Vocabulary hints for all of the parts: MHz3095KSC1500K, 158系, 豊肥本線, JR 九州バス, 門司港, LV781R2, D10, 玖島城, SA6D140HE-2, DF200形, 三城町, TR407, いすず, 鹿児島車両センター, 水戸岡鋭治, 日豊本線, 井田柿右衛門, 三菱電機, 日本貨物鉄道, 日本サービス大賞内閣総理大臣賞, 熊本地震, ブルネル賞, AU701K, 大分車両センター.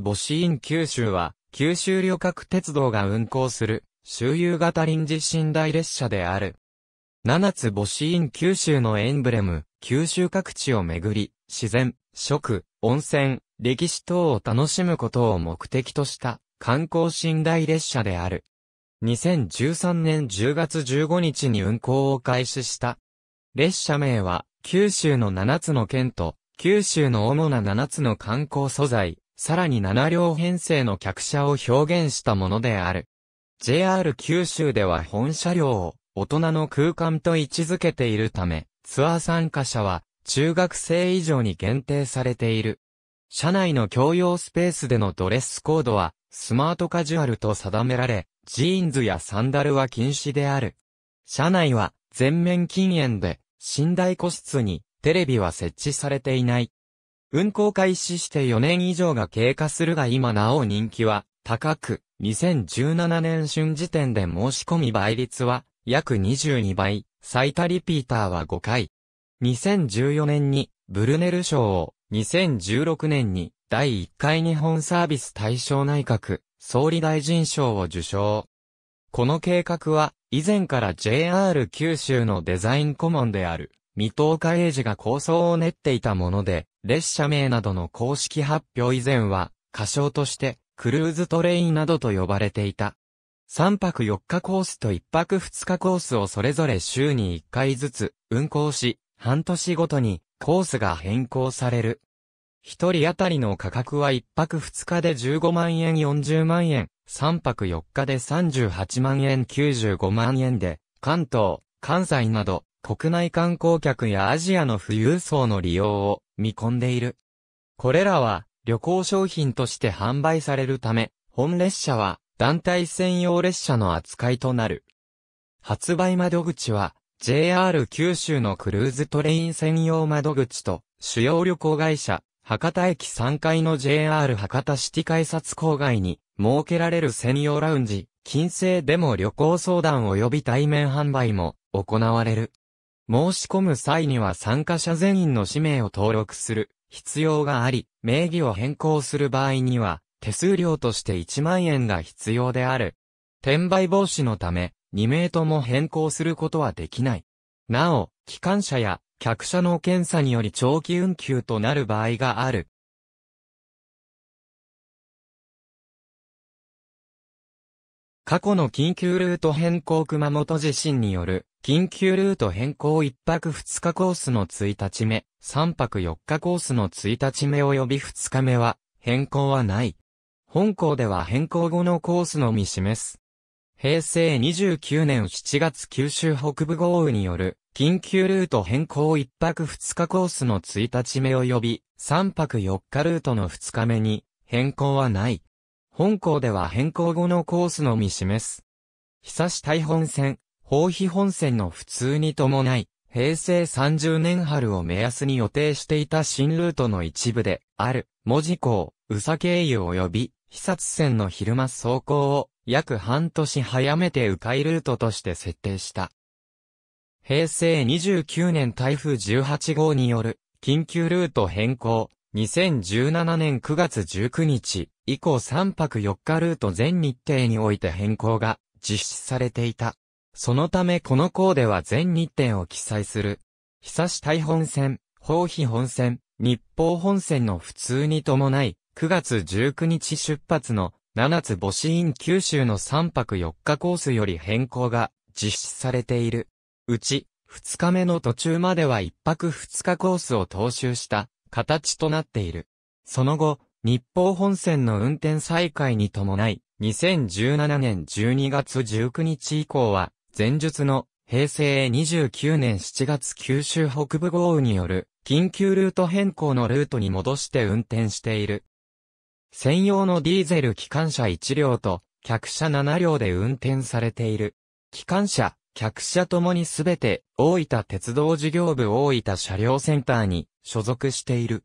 母子in九州は、九州旅客鉄道が運行する、周遊型臨時寝台列車である。七つ星 in 九州のエンブレム、九州各地を巡り、自然、食、温泉、歴史等を楽しむことを目的とした観光寝台列車である。2013年10月15日に運行を開始した。列車名は、九州の7つの県と、九州の主な7つの観光素材、さらに7両編成の客車を表現したものである。JR 九州では本車両を、大人の空間と位置づけているため、ツアー参加者は中学生以上に限定されている。車内の共用スペースでのドレスコードはスマートカジュアルと定められ、ジーンズやサンダルは禁止である。車内は全面禁煙で、寝台個室にテレビは設置されていない。運行開始して4年以上が経過するが今なお人気は高く、2017年春時点で申し込み倍率は、約22倍、最多リピーターは5回。2014年にブルネル賞を、2016年に第1回日本サービス大賞内閣総理大臣賞を受賞。この計画は以前から JR 九州のデザイン顧問である三藤岡鋭治が構想を練っていたもので、列車名などの公式発表以前は仮称としてクルーズトレインなどと呼ばれていた。3泊4日コースと1泊2日コースをそれぞれ週に1回ずつ運行し、半年ごとにコースが変更される。1人当たりの価格は1泊2日で15万円40万円、3泊4日で38万円95万円で、関東、関西など国内観光客やアジアの富裕層の利用を見込んでいる。これらは旅行商品として販売されるため、本列車は団体専用列車の扱いとなる。発売窓口は JR 九州のクルーズトレイン専用窓口と主要旅行会社博多駅3階の JR 博多シティ改札構外に設けられる専用ラウンジ、近世でも旅行相談及び対面販売も行われる。申し込む際には参加者全員の氏名を登録する必要があり、名義を変更する場合には手数料として1万円が必要である。転売防止のため、2名とも変更することはできない。なお、機関車や客車の検査により長期運休となる場合がある。過去の緊急ルート変更熊本地震による緊急ルート変更1泊2日コースの1日目、3泊4日コースの1日目及び2日目は変更はない。本項では変更後のコースのみ示す。平成29年7月九州北部豪雨による緊急ルート変更1泊2日コースの1日目及び3泊4日ルートの2日目に変更はない。本項では変更後のコースのみ示す。久志台本線、豊肥本線の普通に伴い、平成30年春を目安に予定していた新ルートの一部である門司港、宇佐経由及び肥薩線の昼間走行を約半年早めて迂回ルートとして設定した。平成29年台風18号による緊急ルート変更、2017年9月19日以降3泊4日ルート全日程において変更が実施されていた。そのためこの項では全日程を記載する。久志台本線、豊肥本線、日豊本線の普通に伴い、9月19日出発の七つ星 in 九州の3泊4日コースより変更が実施されている。うち2日目の途中までは1泊2日コースを踏襲した形となっている。その後、日豊本線の運転再開に伴い、2017年12月19日以降は、前述の平成29年7月九州北部豪雨による緊急ルート変更のルートに戻して運転している。専用のディーゼル機関車1両と客車7両で運転されている。機関車、客車ともにすべて大分鉄道事業部大分車両センターに所属している。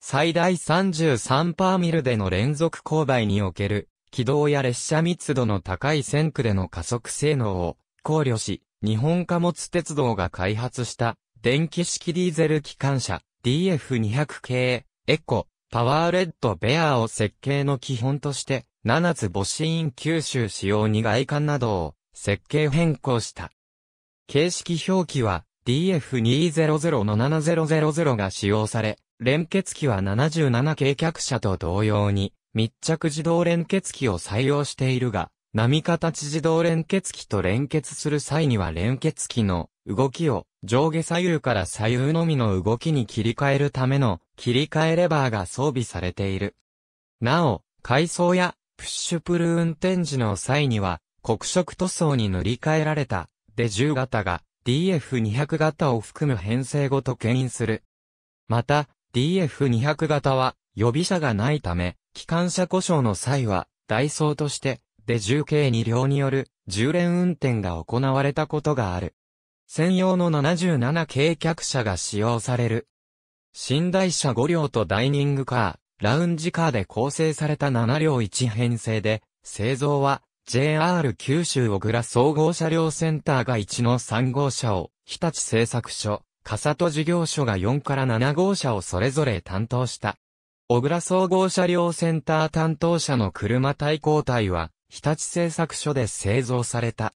最大33パーミルでの連続勾配における軌道や列車密度の高い線区での加速性能を考慮し、日本貨物鉄道が開発した電気式ディーゼル機関車 DF200 形エコパワーレッドベアを設計の基本として、7つ母子イン吸収仕様に外観などを設計変更した。形式表記は DF200-7000 が使用され、連結機は77系客車と同様に密着自動連結機を採用しているが、波形自動連結機と連結する際には連結機の動きを上下左右から左右のみの動きに切り替えるための切り替えレバーが装備されている。なお、回送やプッシュプル運転時の際には黒色塗装に塗り替えられたD10型が DF200 型を含む編成ごと牽引する。また DF200 型は予備車がないため機関車故障の際は代走としてD10系2両による10連運転が行われたことがある。専用の77系客車が使用される。寝台車5両とダイニングカー、ラウンジカーで構成された7両1編成で、製造は JR 九州小倉総合車両センターが1の3号車を、日立製作所、笠戸事業所が4から7号車をそれぞれ担当した。小倉総合車両センター担当者の車体交代は、日立製作所で製造された。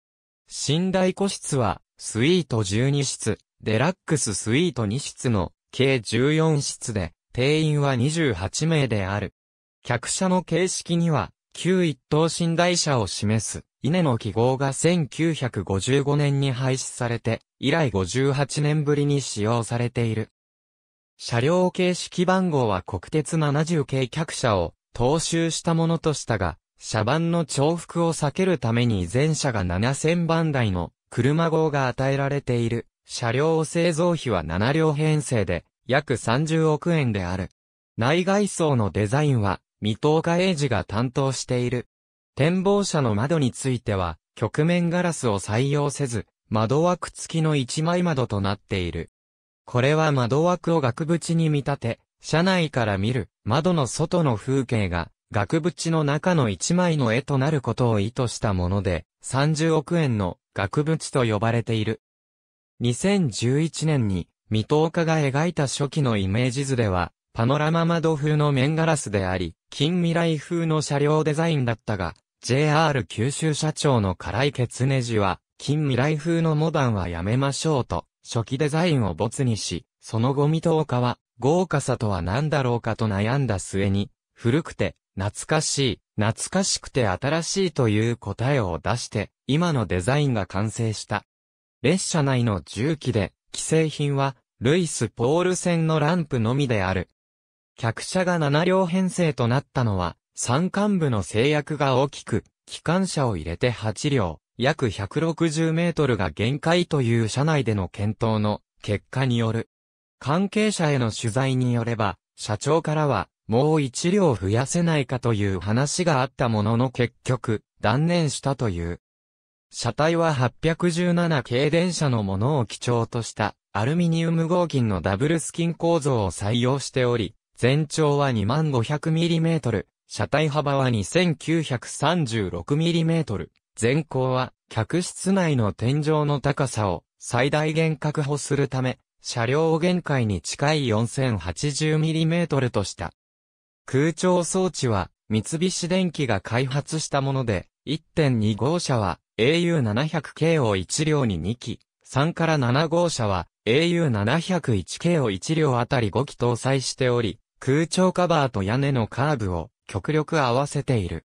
寝台個室は、スイート12室、デラックススイート2室の計14室で、定員は28名である。客車の形式には、旧一等寝台車を示す、稲の記号が1955年に廃止されて、以来58年ぶりに使用されている。車両形式番号は国鉄70系客車を踏襲したものとしたが、車番の重複を避けるために全車が7000番台の車号が与えられている。車両製造費は7両編成で約30億円である。内外装のデザインは水戸岡鋭治が担当している。展望車の窓については曲面ガラスを採用せず、窓枠付きの一枚窓となっている。これは窓枠を額縁に見立て、車内から見る窓の外の風景が額縁の中の一枚の絵となることを意図したもので、30億円の額縁と呼ばれている。2011年に水戸岡が描いた初期のイメージ図では、パノラマ窓風の面ガラスであり、近未来風の車両デザインだったが、JR 九州社長の唐井ケネジは、近未来風のモダンはやめましょうと、初期デザインを没にし、その後水戸岡は、豪華さとは何だろうかと悩んだ末に、古くて、懐かしい、懐かしくて新しいという答えを出して、今のデザインが完成した。列車内の重機で、既製品は、ルイス・ポール線のランプのみである。客車が7両編成となったのは、山間部の制約が大きく、機関車を入れて8両、約160メートルが限界という車内での検討の結果による。関係者への取材によれば、社長からは、もう1両増やせないかという話があったものの結局、断念したという。車体は817系電車のものを基調としたアルミニウム合金のダブルスキン構造を採用しており、全長は 2500mm、車体幅は 2936mm、全高は客室内の天井の高さを最大限確保するため、車両を限界に近い 4080mm とした。空調装置は三菱電機が開発したもので、1.2 号車は AU700K を1両に2機、3から7号車は AU701K を1両あたり5機搭載しており、空調カバーと屋根のカーブを極力合わせている。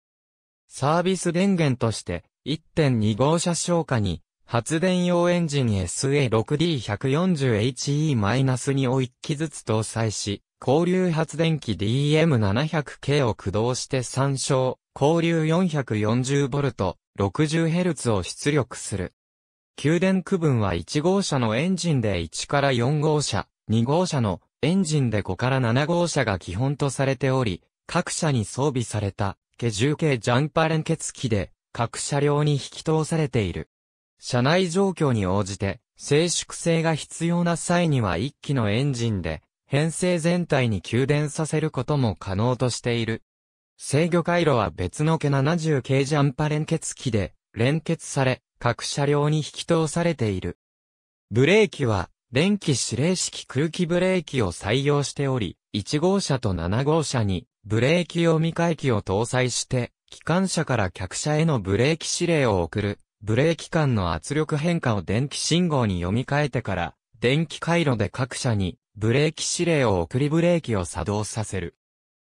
サービス電源として 1.2 号車消火に、発電用エンジン SA6D140HE-2 を1機ずつ搭載し、交流発電機 DM700K を駆動して参照、交流 440V、60Hz を出力する。給電区分は1号車のエンジンで1から4号車、2号車のエンジンで5から7号車が基本とされており、各車に装備された、D10系ジャンパ連結機で、各車両に引き通されている。車内状況に応じて、静粛性が必要な際には1機のエンジンで、編成全体に給電させることも可能としている。制御回路は別の70系ジャンパ連結機で連結され、各車両に引き通されている。ブレーキは電気指令式空気ブレーキを採用しており、1号車と7号車にブレーキ読み替え機を搭載して、機関車から客車へのブレーキ指令を送る、ブレーキ間の圧力変化を電気信号に読み替えてから、電気回路で各車にブレーキ指令を送りブレーキを作動させる。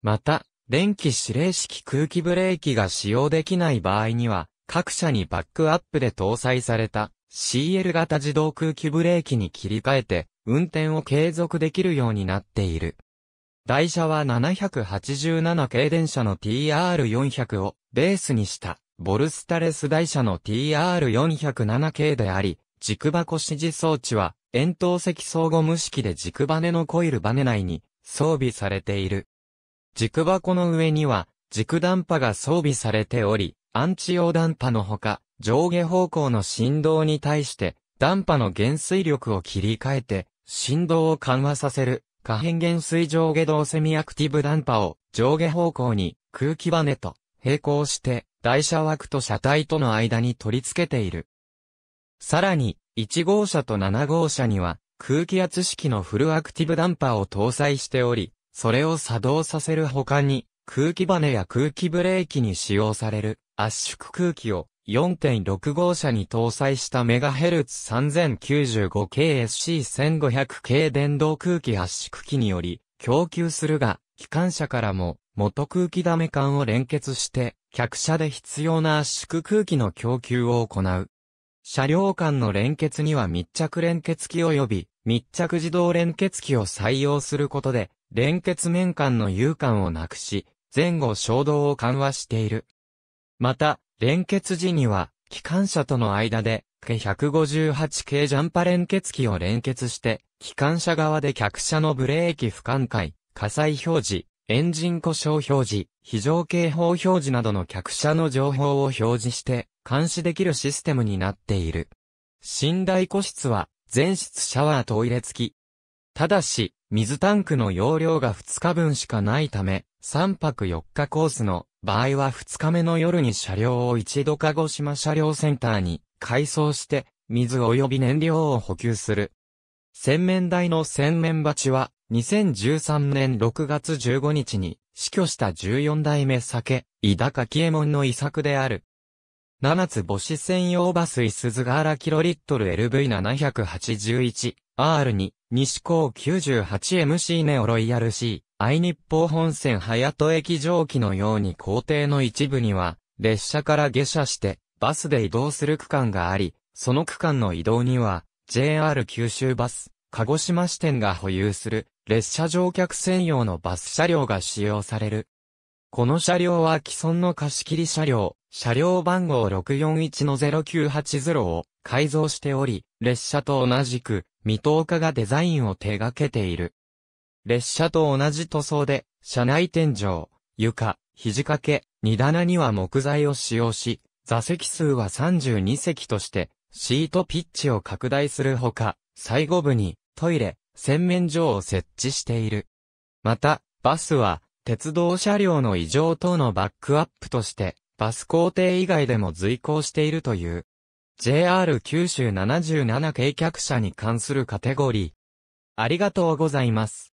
また、電気指令式空気ブレーキが使用できない場合には、各車にバックアップで搭載された CL 型自動空気ブレーキに切り替えて、運転を継続できるようになっている。台車は787系電車の TR400 をベースにした、ボルスタレス台車の TR407 系であり、軸箱指示装置は、円筒式相互無式で軸バネのコイルバネ内に装備されている。軸箱の上には軸段波が装備されており、アンチ用段波のほか上下方向の振動に対して段波の減衰力を切り替えて振動を緩和させる可変減衰上下動セミアクティブ段波を上下方向に空気バネと並行して台車枠と車体との間に取り付けている。さらに、1号車と7号車には空気圧式のフルアクティブダンパーを搭載しており、それを作動させる他に空気バネや空気ブレーキに使用される圧縮空気を 4.6 号車に搭載した MHz3095KSC1500K 電動空気圧縮機により供給するが、機関車からも元空気ダメ管を連結して客車で必要な圧縮空気の供給を行う。車両間の連結には密着連結機及び密着自動連結機を採用することで、連結面間の誘間をなくし、前後衝動を緩和している。また、連結時には、機関車との間で、158系ジャンパ連結機を連結して、機関車側で客車のブレーキ不寛解、火災表示、エンジン故障表示、非常警報表示などの客車の情報を表示して、監視できるシステムになっている。寝台個室は、全室シャワートイレ付き。ただし、水タンクの容量が2日分しかないため、3泊4日コースの場合は2日目の夜に車両を一度鹿児島車両センターに改装して、水及び燃料を補給する。洗面台の洗面鉢は、2013年6月15日に死去した14代目酒、井田柿右衛門の遺作である。7つ星専用バスいすずが原キロリットル LV781R2 西高 98MC ネオロイヤル C 愛日豊本線隼人駅上記のように校庭の一部には列車から下車してバスで移動する区間があり、その区間の移動には JR 九州バス鹿児島支店が保有する列車乗客専用のバス車両が使用される。この車両は既存の貸し切り車両、車両番号 641-0980 を改造しており、列車と同じく、水戸岡がデザインを手掛けている。列車と同じ塗装で、車内天井、床、肘掛け、荷棚には木材を使用し、座席数は32席として、シートピッチを拡大するほか、最後部に、トイレ、洗面所を設置している。また、バスは、鉄道車両の異常等のバックアップとして、バス工程以外でも随行しているという、JR 九州77系客車に関するカテゴリー。ありがとうございます。